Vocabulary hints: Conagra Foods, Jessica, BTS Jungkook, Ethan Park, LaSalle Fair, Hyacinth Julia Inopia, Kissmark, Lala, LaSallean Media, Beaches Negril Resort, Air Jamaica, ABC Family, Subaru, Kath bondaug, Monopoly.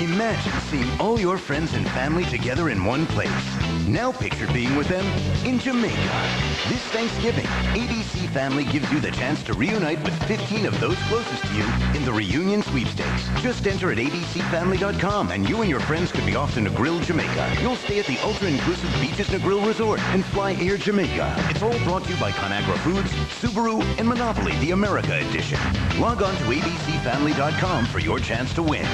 Imagine seeing all your friends and family together in one place. Now picture being with them in Jamaica. This Thanksgiving, ABC Family gives you the chance to reunite with 15 of those closest to you in the reunion sweepstakes. Just enter at abcfamily.com and you and your friends could be off to Negril, Jamaica. You'll stay at the ultra-inclusive Beaches Negril Resort and fly Air Jamaica. It's all brought to you by Conagra Foods, Subaru, and Monopoly, the America edition. Log on to abcfamily.com for your chance to win.